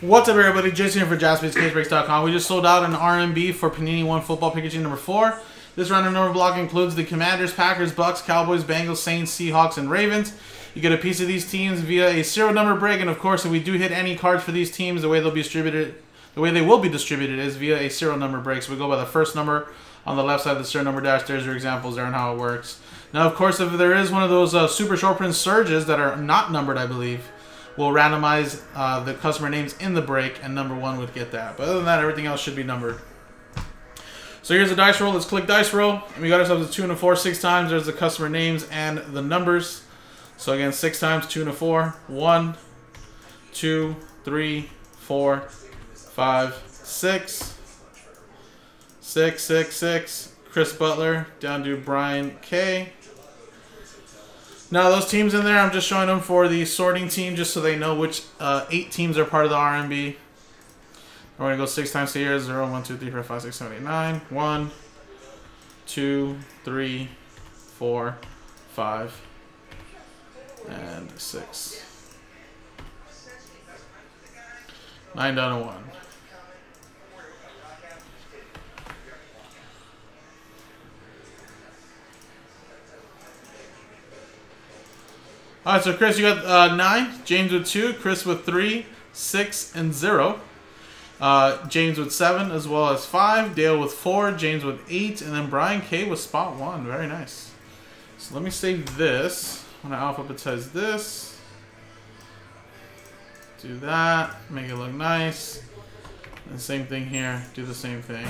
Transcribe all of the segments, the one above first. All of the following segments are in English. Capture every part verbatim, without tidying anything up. What's up, everybody? Jason here for Jaspys Case Breaks dot com. We just sold out an R M B for Panini one football packaging number four. This random number block includes the Commanders, Packers, Bucks, Cowboys, Bengals, Saints, Seahawks, and Ravens. You get a piece of these teams via a serial number break, and of course, if we do hit any cards for these teams, the way they'll be distributed, the way they will be distributed, is via a serial number break. So we go by the first number on the left side of the serial number dash. There's your examples there on how it works. Now, of course, if there is one of those uh, super short print surges that are not numbered, I believe, we'll randomize uh, the customer names in the break, and number one would get that. But other than that, everything else should be numbered. So here's the dice roll. Let's click dice roll. And we got ourselves a two and a four six times. There's the customer names and the numbers. So again, six times, two and a four. One, two, three, four, five, six. Six, six, six. Chris Butler, down to Brian K. Now, those teams in there, I'm just showing them for the sorting team just so they know which uh, eight teams are part of the R M B. We're going to go six times here. zero, one, two, three, four, five, six, seven, eight, nine. one, two, three, four, five, and six. nine down to one. All right, so Chris, you got uh, nine. James with two. Chris with three, six, and zero. Uh, James with seven, as well as five. Dale with four. James with eight, and then Brian K with spot one. Very nice. So let me save this. I'm gonna alphabetize this. Do that. Make it look nice. And same thing here. Do the same thing.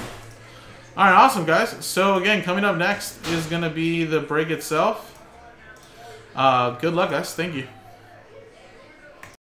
All right, awesome guys. So again, coming up next is gonna be the break itself. Uh, good luck, guys. Thank you.